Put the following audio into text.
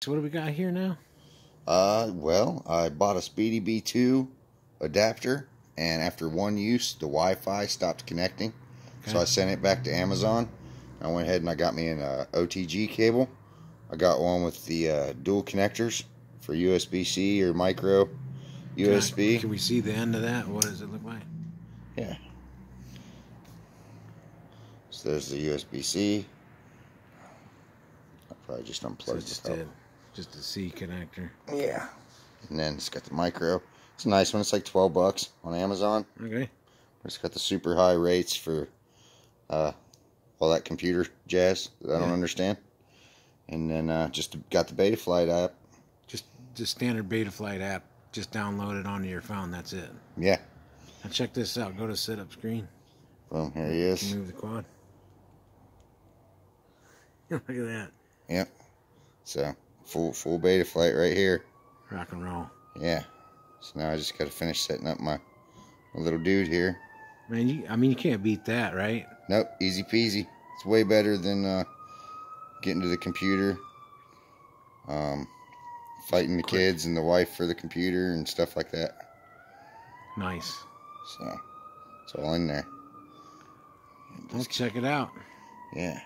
So what do we got here now? Well, I bought a Speedy B2 adapter, and after one use, the Wi-Fi stopped connecting. Okay. So I sent it back to Amazon. I went ahead and I got me an OTG cable. I got one with the dual connectors for USB-C or micro USB. Can we see the end of that? What does it look like? Yeah. So there's the USB-C. I probably just unplugged it. Just a C connector. Yeah. And then it's got the micro. It's a nice one. It's like 12 bucks on Amazon. Okay. It's got the super high rates for all that computer jazz that I don't understand. And then just got the Betaflight app. Just the standard Betaflight app. Just download it onto your phone. That's it. Yeah. Now check this out. Go to setup screen. Boom. Here he is. Move the quad. Look at that. Yep. So... Full Betaflight right here. Rock and roll. Yeah. So now I just got to finish setting up my little dude here. Man, I mean, you can't beat that, right? Nope. Easy peasy. It's way better than getting to the computer, fighting the kids and the wife for the computer and stuff like that. Nice. So it's all in there. Let's check it out. Yeah.